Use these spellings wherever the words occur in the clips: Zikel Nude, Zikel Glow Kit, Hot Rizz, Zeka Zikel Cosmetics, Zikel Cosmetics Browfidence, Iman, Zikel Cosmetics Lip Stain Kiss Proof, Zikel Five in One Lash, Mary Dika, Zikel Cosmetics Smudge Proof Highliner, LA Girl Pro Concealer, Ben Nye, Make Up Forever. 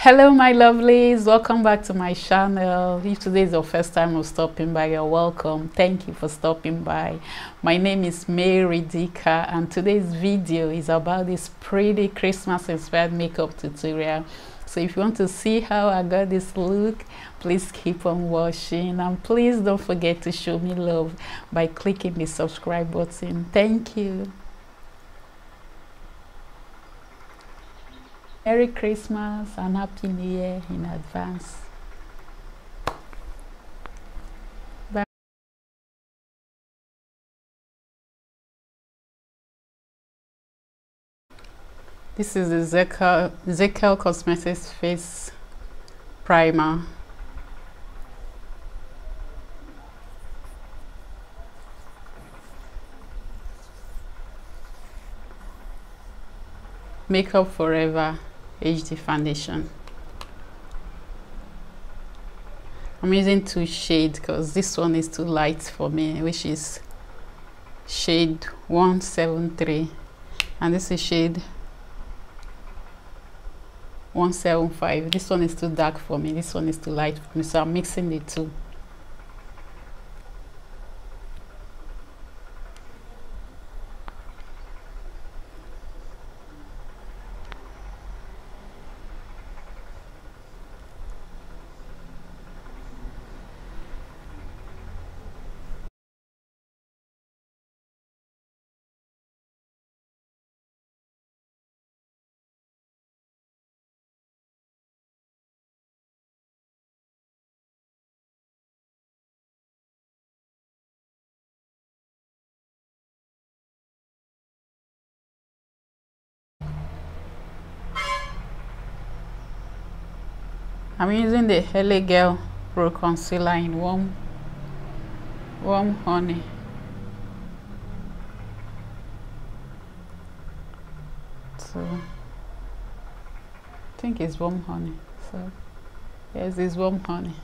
Hello my lovelies, welcome back to my channel. If today is your first time of stopping by, you're welcome. Thank you for stopping by. My name is Mary Dika and today's video is about this pretty Christmas inspired makeup tutorial. So if you want to see how I got this look, please keep on watching and please don't forget to show me love by clicking the subscribe button. Thank you. Merry Christmas and Happy New Year in advance. Bye. This is the Zikel Cosmetics Face Primer. Make Up Forever HD foundation. I'm using two shades because this one is too light for me, which is shade 173 and this is shade 175. This one is too dark for me, this one is too light for me, so I'm mixing the two. I'm using the LA Girl Pro Concealer in warm honey. So I think it's warm honey. So yes, it's warm honey.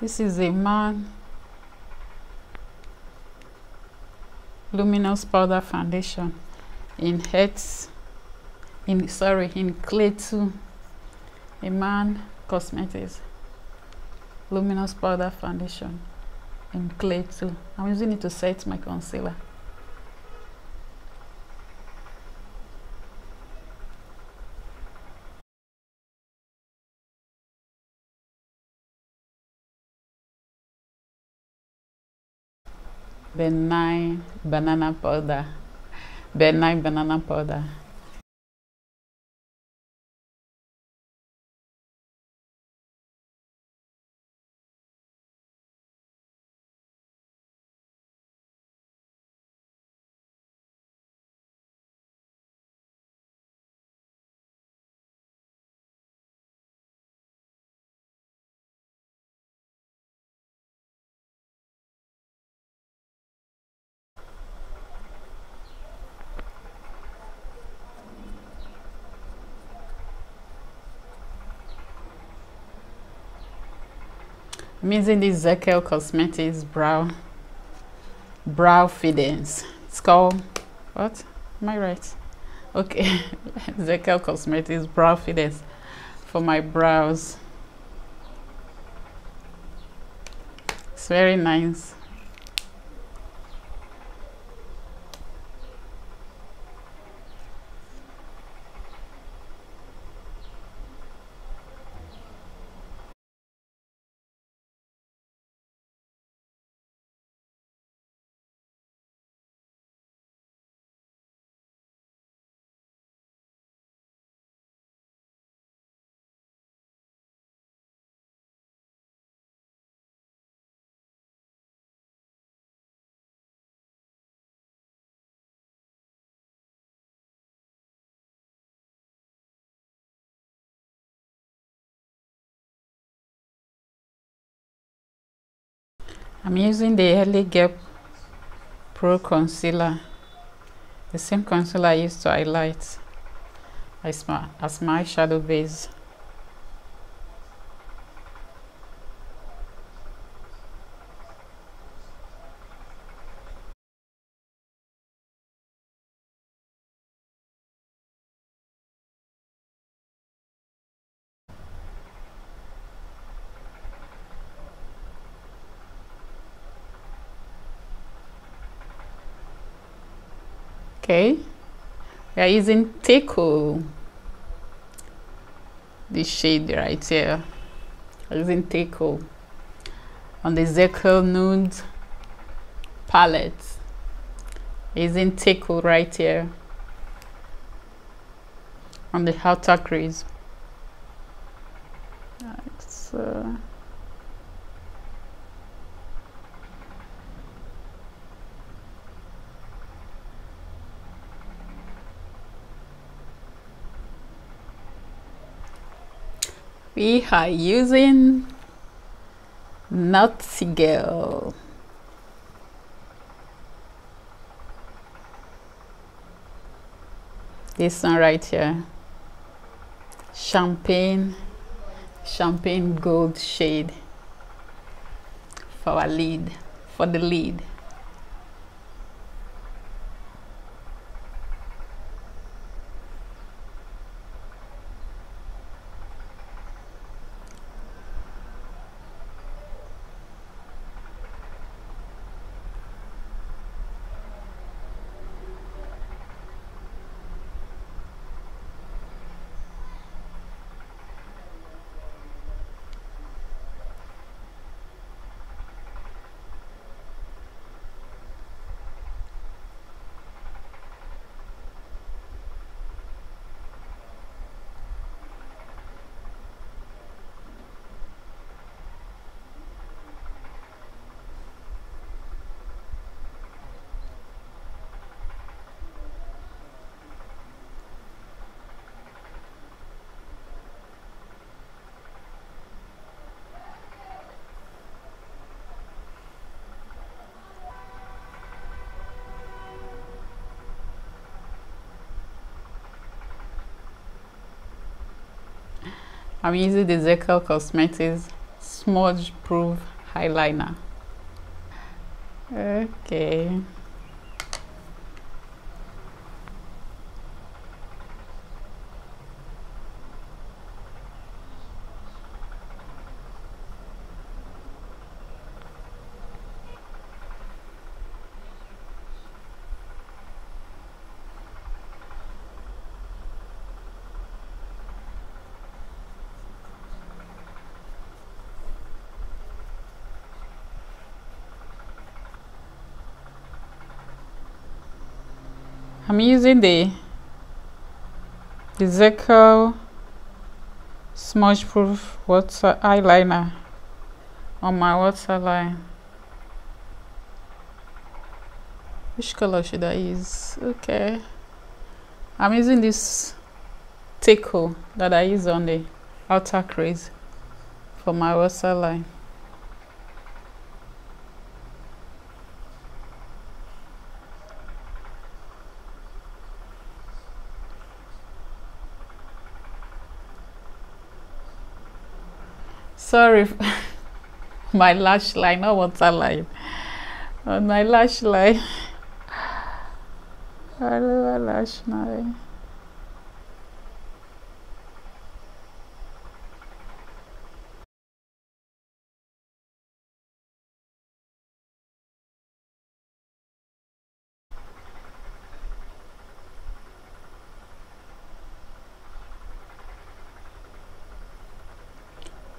This is Iman Luminous Powder Foundation in Clay 2. Iman Cosmetics Luminous Powder Foundation in Clay 2. I'm using it to set my concealer. Ben Nye banana powder. Ben Nye banana powder. I'm using this Zikel Cosmetics Browfidence. It's called, what? Am I right? Okay, Zikel Cosmetics Browfidence for my brows. It's very nice. I'm using the LA Girl Pro Concealer, the same concealer I used to highlight. as my shadow base. Okay, we are using Teco, this shade right here. We're using Teco on the Zikel Nude palette. We're using Teco right here on the Hot Rizz. We are using Zikel. This one right here, champagne gold shade for our lead, for the lead. I'm using the Zikel Cosmetics Smudge Proof Highliner. Okay. I'm using the Zikel Smudge Proof Water Eyeliner on my waterline. Which color should I use? Okay, I'm using this Teco that I use on the outer crease for my waterline. Sorry, my lash line, not water line. On my lash line, I love a lash line.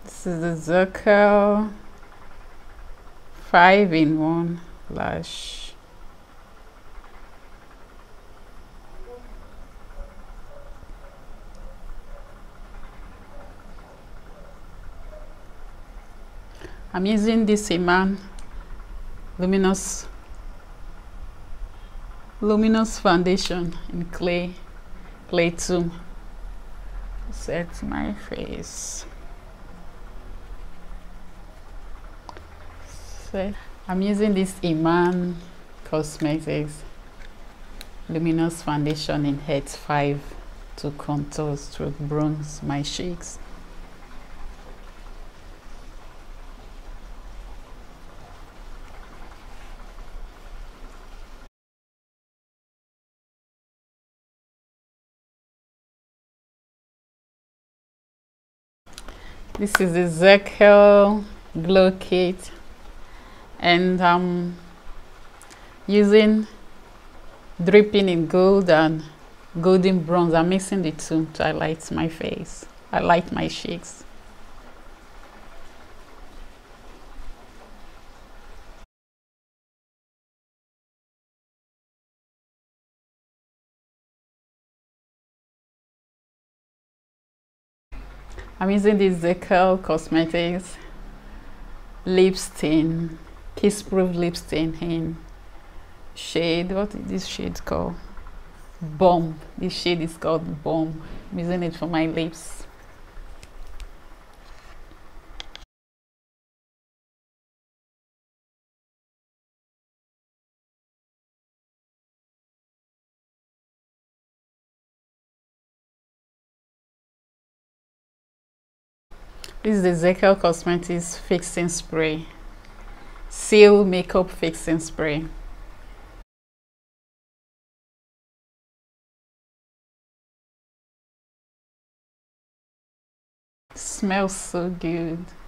This is the Zikel 5-in-1 Lash. I'm using this Iman luminous foundation in clay 2. Set my face. I'm using this Iman Cosmetics Luminous Foundation in Head 5 to contour to bronze my cheeks. This is the Zikel Glow Kit, and I'm using dripping in gold and golden bronze. I'm mixing the two to highlight my face, highlight my cheeks. I'm using this Zikel Cosmetics Lip Stain Kiss Proof Lip Stain in shade, what is this shade called? Bomb. This shade is called Bomb. I'm using it for my lips. This is the Zikel Cosmetics Fixing Spray, Seal Makeup Fixing Spray. Smells so good.